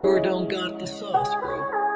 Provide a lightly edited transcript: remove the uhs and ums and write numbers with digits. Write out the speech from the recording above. Gordon got the sauce, bro.